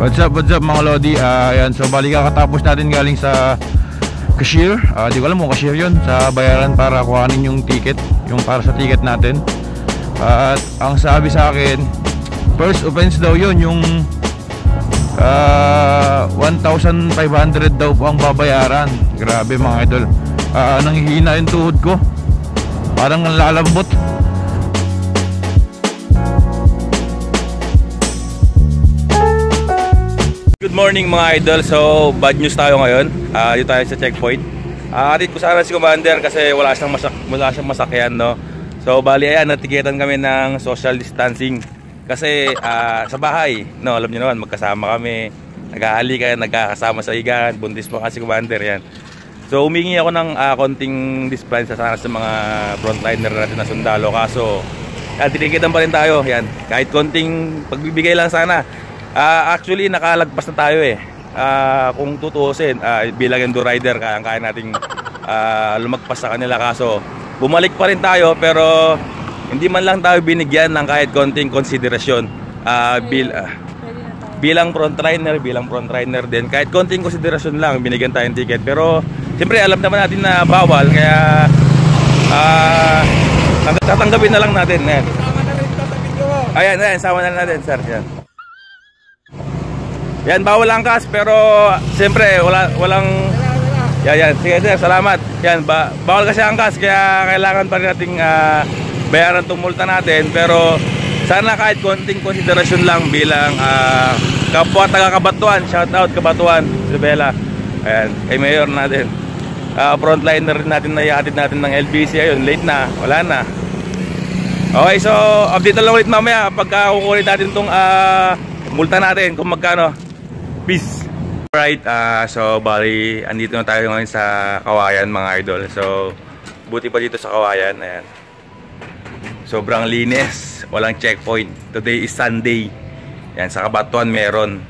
What's up mga Lodi. Ayan, so bali kakatapos natin galing sa cashier. Di ko alam kung cashier yun, sa bayaran para kuhanin yung ticket, yung para sa ticket natin. At ang sabi sa akin, first offense daw yun, yung 1,500 daw po ang babayaran. Grabe mga idol, nanghihina yung tuhod ko, parang lalambot. Good morning mga idol. So bad news tayo ngayon. Dito tayo sa checkpoint. Atit ko sana si Commander kasi wala siyang masakyan, no? So bali ayan, natigitan kami ng social distancing kasi sa bahay, no, alam niyo naman, magkasama kami, nag-aalikan, nagkakasama sa higaan, buntis pa kasi Commander yan. So humingi ako ng konting dispensa sana sa mga frontliner natin na sundalo, kaso tinigitan pa rin tayo yan, kahit konting pagbibigay lang sana. Actually nakalagpas na tayo eh. Kung tutuusin, bilang Endor Rider kaya nating lumagpas sa kanila, kaso bumalik pa rin tayo, pero hindi man lang tayo binigyan ng kahit konting konsiderasyon. Bilang frontliner din, kahit konting konsiderasyon lang binigyan tayong ticket. Pero siyempre alam naman natin na bawal, kaya tatanggapin na lang natin. Ayan, sama na natin sir yan. Yan, bawal ang cash, pero siyempre walang yan, sige sir, salamat. Yan, bawal kasi ang cash, kaya kailangan pa rin nating bayaran tong multa natin. Pero sana kahit konting konsiderasyon lang bilang kapwa taga Kabatuan. Shout out Kabatuan, Isabela. Ayan, kay mayor natin, frontliner natin na ihatid natin ng LBC. Ayun, late na, wala na. Okay, so update lang ulit mamaya pagka kukulit natin tong multa natin kung magkano. Peace. Alright, so bali andito na tayo ngayon sa Kawayan mga idol. So buti pa dito sa Kawayan. Ayan, sobrang linis, walang checkpoint. Today is Sunday. Ayan, sa Kabatuan meron.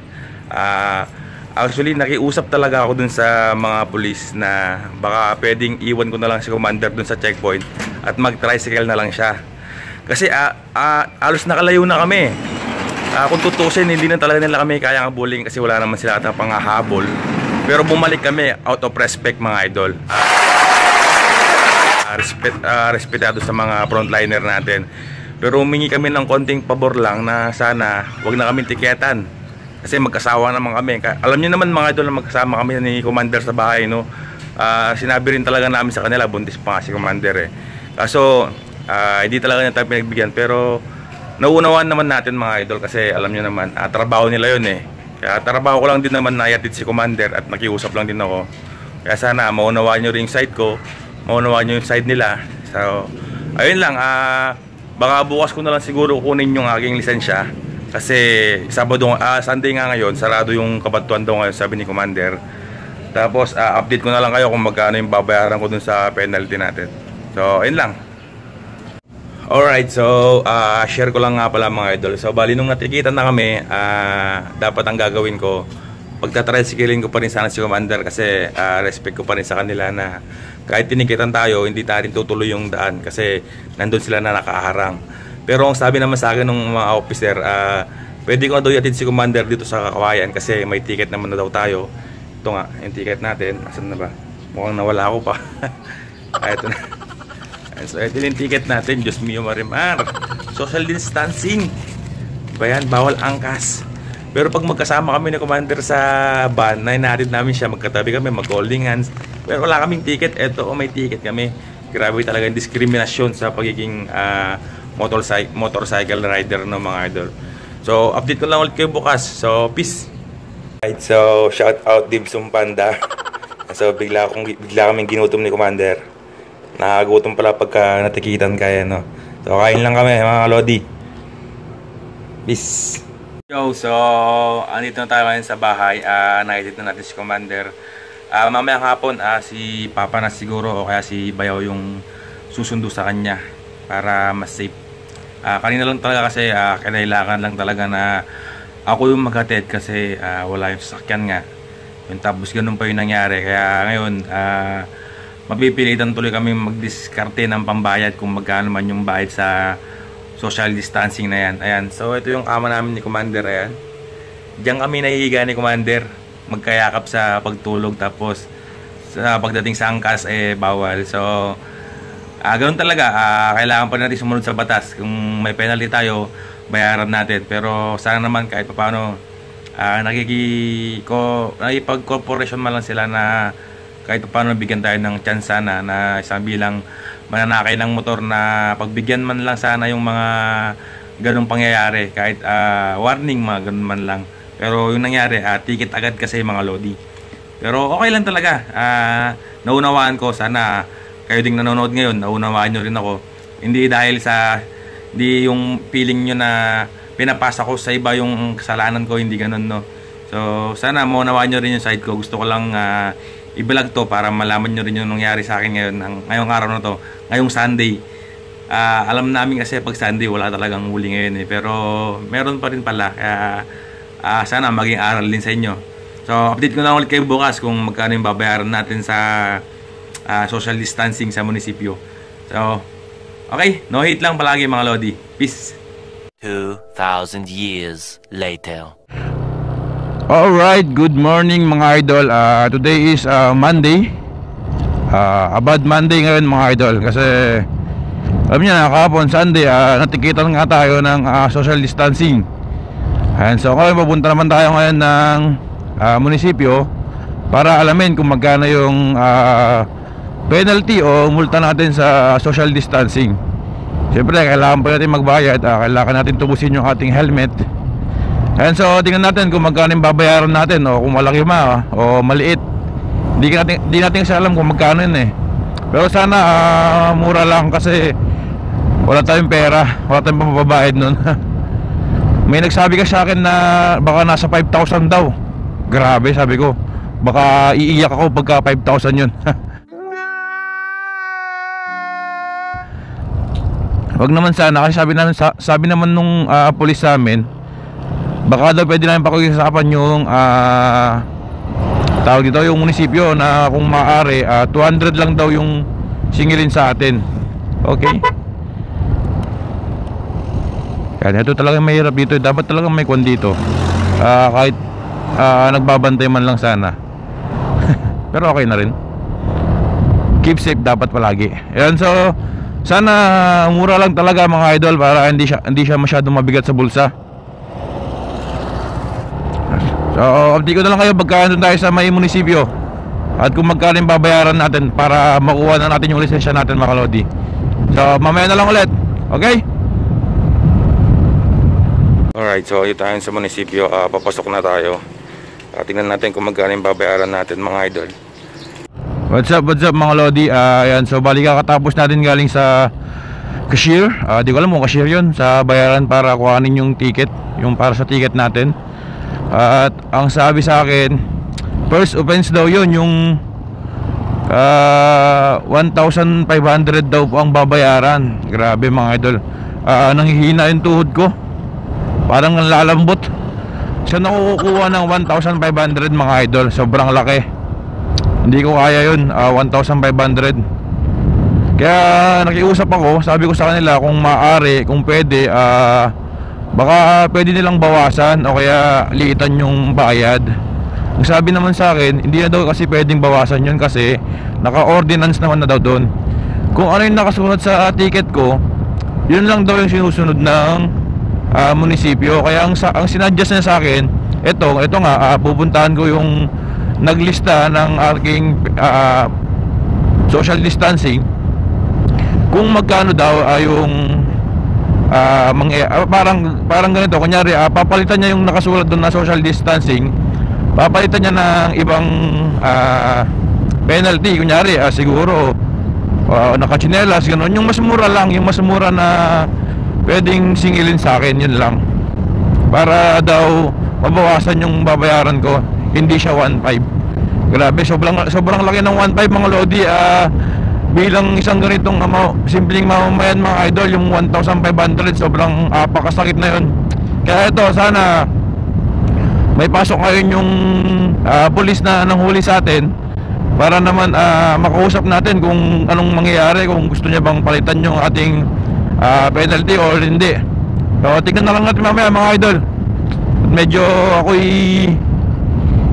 Actually nakiusap talaga ako dun sa mga pulis na baka pwedeng iwan ko na lang si Commander dun sa checkpoint at mag-tricycle na lang siya. Kasi alos nakalayo na kami. Kung tutusin, hindi na talaga nila kami kayang abulin kasi wala naman sila atang panghahabol. Pero bumalik kami out of respect mga idol. Respetado sa mga frontliner natin. Pero humingi kami ng konting pabor lang na sana wag na kami tiketan, kasi magkasawa naman kami. Alam niyo naman mga idol na magkasama kami ni Commander sa bahay, no? Sinabi rin talaga namin sa kanila, buntis pa nga si Commander eh. Kaso hindi talaga niya tayo pinagbigyan, pero nauunawan naman natin mga idol kasi alam nyo naman, trabaho nila yun eh. Kaya trabaho ko lang din naman, nayatid si Commander at nakiusap lang din ako. Kaya sana maunawaan nyo rin yung side ko, maunawaan nyo yung side nila. So ayun lang, baka bukas ko na lang siguro kunin yung aking lisensya. Kasi Sunday nga ngayon, sarado yung Kabatuan daw ngayon sabi ni Commander. Tapos update ko na lang kayo kung magkano yung babayaran ko dun sa penalty natin. So ayun lang. Alright, so share ko lang nga pala mga idol. So bali nung natikitan na kami, dapat ang gagawin ko, pagtatricycling ko pa rin sana si Commander kasi respect ko pa rin sa kanila na kahit tinikitan tayo, hindi natin tutuloy yung daan kasi nandun sila na nakaharang. Pero ang sabi naman sa akin ng mga officer, pwede ko daw yatin si Commander dito sa Kawayan kasi may ticket naman na daw tayo. Ito nga, yung ticket natin. Asan na ba? Mukhang nawala ako pa. Ito na. So ito yung ticket natin. Diyos mio marimar, social distancing ba yan? Bawal angkas. Pero pag magkasama kami ni Commander sa van, nainatid namin siya, magkatabi kami, mag-holding hands, pero wala kaming ticket. Eto, may ticket kami. Grabe talaga yung discrimination sa pagiging motorcycle rider ng mga idol. So update ko lang ulit kayo bukas. So peace. Right, so shout out Dibsum Panda. So bigla kaming ginutom ni Commander. Nakagutom pala pagka natikitan kaya, no? So kain lang kami mga Lodi. Peace. Yo, so andito na tayo ngayon sa bahay. Nakikita na natin si Commander. Mamayang hapon si Papa na siguro o kaya si Bayaw yung susundo sa kanya para mas safe. Kanina lang talaga kasi kailangan lang talaga na ako yung maghatid kasi wala yung sasakyan nga. Yung tapos ganun pa yung nangyari. Kaya ngayon mapipilitan tuloy kami magdiskarte ng pambayad kung magkano man yung bayad sa social distancing na yan. Ayan, so ito yung kama namin ni Commander. Ayan, Diyan kami nahihiga ni Commander, magkayakap sa pagtulog, tapos sa pagdating sa angkas eh bawal. So ganoon talaga, kailangan pa natin sumunod sa batas. Kung may penalty tayo, bayaran natin. Pero sana naman kahit paano nakikipag-corporation man lang sila na kahit paano bigyan tayo ng chance sana na isang bilang mananakay ng motor na pagbigyan man lang sana yung mga ganong pangyayari, kahit warning mga ganun man lang. Pero yung nangyari, ticket agad kasi mga lodi. Pero okay lang talaga, naunawaan ko. Sana kayo ding nanonood ngayon, naunawaan nyo rin ako. Hindi dahil sa hindi yung feeling nyo na pinapasa ko sa iba yung kasalanan ko, hindi ganun, no. So sana maunawaan nyo rin yung side ko. Gusto ko lang i-vlog to para malaman nyo rin yung nangyari sa akin ngayon, ngayong araw na to, ngayong Sunday. Alam namin kasi pag Sunday wala talagang huli ngayon eh, pero meron pa rin pala. Kaya sana maging aral din sa inyo. So update ko na ulit kayo bukas kung magkano yung babayaran natin sa social distancing sa munisipyo. So okay, no hate lang palagi mga lodi. Peace. 2,000 years later. Alright, good morning mga idol. Today is Monday. About Monday ngayon mga idol. Kasi alam nyo na kahapon Sunday, natikitan nga tayo ng social distancing. And so ngayon papunta naman tayo ngayon ng munisipyo para alamin kung magkano yung penalty o multa natin sa social distancing. Siyempre kailangan pa natin magbayad, kailangan natin tubusin yung ating helmet. And so, tingnan natin kung magkano yung babayaran natin, o kung malaki ma o maliit. Di natin kasi alam kung magkano yun eh. Pero sana mura lang kasi wala tayong pera, wala tayong pamababayad nun. May nagsabi kasi sa akin na baka nasa 5,000 daw. Grabe, sabi ko, baka iiyak ako pagka 5,000 yun. Wag naman sana, kasi sabi naman nung pulis sa amin, baka daw pwede namin pakiusapan yung tawag dito, yung munisipyo na kung maaari 200 lang daw yung singilin sa atin. Okay. Kaya ito talaga mahirap dito. Dapat talaga may kwan dito, kahit nagbabantay man lang sana. Pero okay na rin. Keep safe dapat palagi. Ayan, so sana mura lang talaga mga idol, para hindi siya masyadong mabigat sa bulsa. So, update ko na lang kayo pagkaan doon tayo sa may munisipyo at kung magkano yung babayaran natin para makuha na natin yung lisensya natin mga kalodi. So, mamaya na lang ulit. Okay? Alright, so ito tayo sa munisipyo. Papasok na tayo. Tingnan natin kung magkano yung babayaran natin mga idol. What's up mga lodi? Ayan, so bali kakatapos natin galing sa cashier. Di ko alam kung cashier yun. Sa bayaran para kuhanin yung ticket, yung para sa ticket natin. At ang sabi sa akin, first offense daw yun, yung 1,500 daw po ang babayaran. Grabe mga idol, nanghihina yung tuhod ko, parang lalambot. Saan ako kukuha ng 1,500 mga idol? Sobrang laki, hindi ko kaya yun. 1,500. Kaya nakiusap ako, sabi ko sa kanila kung maaari, kung pwede, baka pwede nilang bawasan o kaya liitan yung bayad. Ang sabi naman sa akin, hindi na daw kasi pwedeng bawasan yun kasi naka-ordinance naman na daw doon. Kung ano yung nakasunod sa ticket ko, yun lang daw yung sinusunod ng munisipyo. Kaya ang sinadjust niya sa akin, ito nga, pupuntahan ko yung naglista ng aking social distancing kung magkano daw yung parang ganito. Kunyari, papalitan niya yung nakasulat doon na social distancing, papalitan niya ng ibang penalty. Kunyari, siguro nakachinelas, gano'n. Yung mas mura lang, yung mas mura na pwedeng singilin sa akin, yun lang. Para daw mabawasan yung babayaran ko, hindi siya 1.5. Grabe, sobrang laki ng 1.5 mga lodi. Bilang isang ganitong simpleng mamamayan mga idol, yung 1,500 sobrang pakasakit na yun. Kaya ito, sana may pasok ngayon yung pulis na nanghuli sa atin para naman makausap natin kung anong mangyayari, kung gusto niya bang palitan yung ating penalty o hindi. So tignan na lang natin mamaya mga idol. medyo ako'y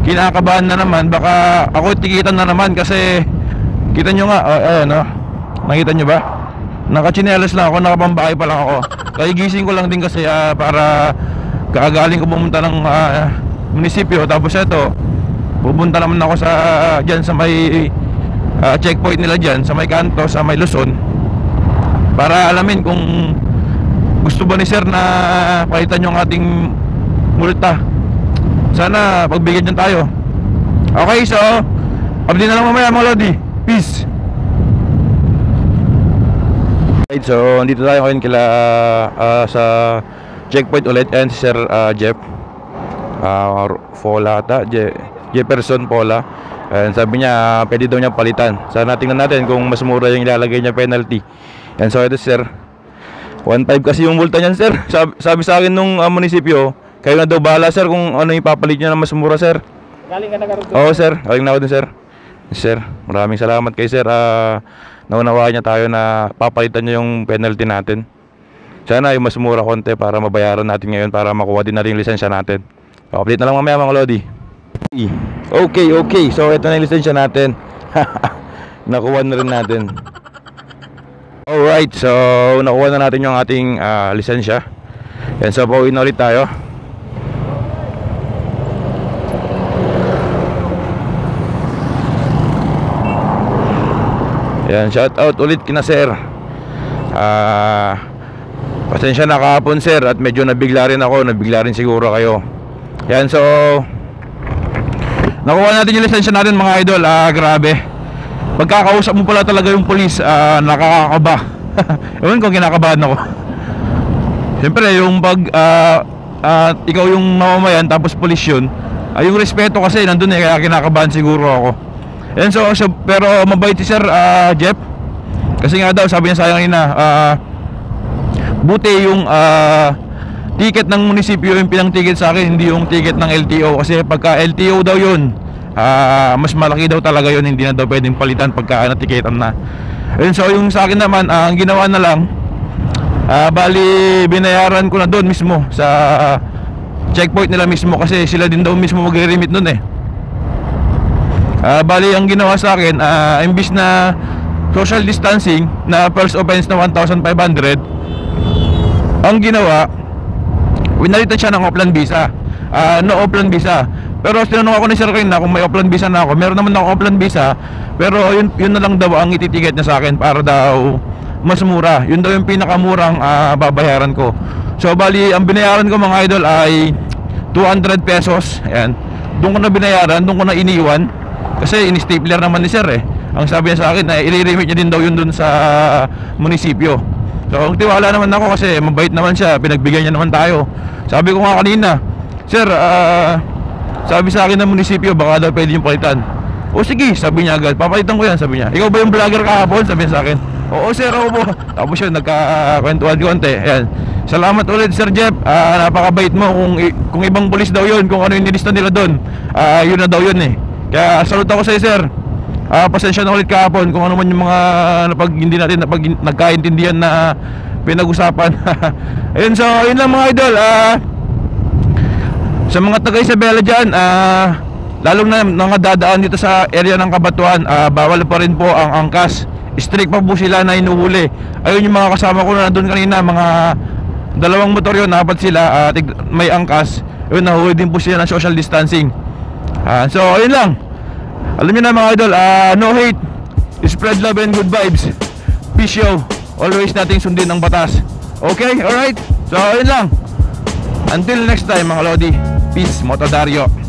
kinakabahan na naman. Baka ako'y tikitan na naman kasi kita nyo nga, ayan o, nakita nyo ba? Nakachinelas lang ako, nakapambakay pa lang ako. Kaya gising ko lang din kasi para kakagaling ko pumunta ng munisipyo. Tapos eto, pupunta naman ako sa dyan sa may checkpoint nila dyan, sa may kanto, sa may Luzon, para alamin kung gusto ba ni sir na palitan yung ating multa. Sana pagbigyan dyan tayo. Okay, so update na lang mamaya mga Lodi. Peace. Right, so andito tayo ngayon kila sa checkpoint ulit. And si Sir Jeff Fola ata, Jefferson Pola. And sabi niya pwede daw niya palitan. Sana tingnan natin kung mas mura yung ilalagay niya penalty. And so ito sir, 1.5 kasi yung multa niyan sir. Sabi sa akin nung munisipyo, kayo na daw bahala sir kung ano ipapalit niya na mas mura sir. Galing ka na karoon doon? Oo sir, galing na ako doon sir. Sir, maraming salamat kay sir. Naunawaan niya tayo na papalitan niya yung penalty natin. Sana yung mas mura konti para mabayaran natin ngayon, para makuha din na rin yung lisensya natin. Update na lang mamaya mga Lodi. Okay, okay. So, ito na yung lisensya natin. Nakuha na rin natin. Alright, so nakuha na natin yung ating lisensya. Yan, so pauwi na ulit tayo. Yan, shout out ulit kina sir. Pasensya na kahapon sir, at medyo nabigla rin ako. Nabigla rin siguro kayo. Yan, so nakuha natin yung lisensya natin mga idol. Grabe, pagkakausap mo pala talaga yung police, nakakakaba. Ewan kung kinakabahan ako. Siyempre yung pag ikaw yung mamamayan tapos police yun, yung respeto kasi nandun eh, kaya kinakabahan siguro ako. And so, pero mabait si Sir Jeff. Kasi nga daw sabi niya sayang ina, buti yung ticket ng munisipyo yung pinang-ticket sa akin, hindi yung ticket ng LTO. Kasi pagka LTO daw yun, mas malaki daw talaga yun, hindi na daw pwedeng palitan pagka natiketan na. And so yung sa akin naman, ang ginawa na lang, bali binayaran ko na doon mismo sa checkpoint nila mismo, kasi sila din daw mismo magre-remit doon eh. Bali ang ginawa sa akin, imbis na social distancing na first offense na 1,500, ang ginawa, winalitan siya ng offline visa. No offline visa. Pero tinanong ako ni Sir Ken na kung may offline visa na ako. Meron naman ako offline visa, pero yun na lang daw ang ititicket niya sa akin para daw mas mura. Yun daw yung pinakamurang babayaran ko. So bali ang binayaran ko mga idol ay 200 pesos. Ayan, doon ko na binayaran, doon ko na iniwan. Kasi in-stapler naman ni sir eh. Ang sabi niya sa akin na i-remit niya din daw yun doon sa munisipyo. So ang tiwala naman ako kasi mabait naman siya, pinagbigyan niya naman tayo. Sabi ko nga kanina, sir, sabi sa akin ng munisipyo baka daw pwede yung palitan. O sige, sabi niya agad, papalitan ko yan, sabi niya. Ikaw ba yung vlogger kahapon? Sabi niya sa akin. Oo sir, ako po. Tapos yun, nagkakwentuhan konti. Ayan, salamat ulit Sir Jeff. Napakabait mo. Kung ibang pulis daw yun, kung ano yung nilista nila doon, yun na daw yun eh. Kaya salute ako sa'yo sir. Pasensya na ulit kahapon kung ano man yung mga hindi natin nagkaintindihan na pinag-usapan. Ayun, so yun lang mga idol. Sa mga taga Isabela dyan, lalong na nangadadaan dito sa area ng Kabatuan, bawal pa rin po ang angkas. Strict pa po sila na inuhuli. Ayun yung mga kasama ko na doon kanina, mga dalawang motor yun, apat sila, may angkas. Ayun, nahuli din po sila ng social distancing. So ayun lang. Alam nyo na mga idol, no hate, spread love and good vibes. Peace yo. Always nating sundin ang batas. Okay, alright. So ayun lang. Until next time mga Lodi. Peace. Moto Dario.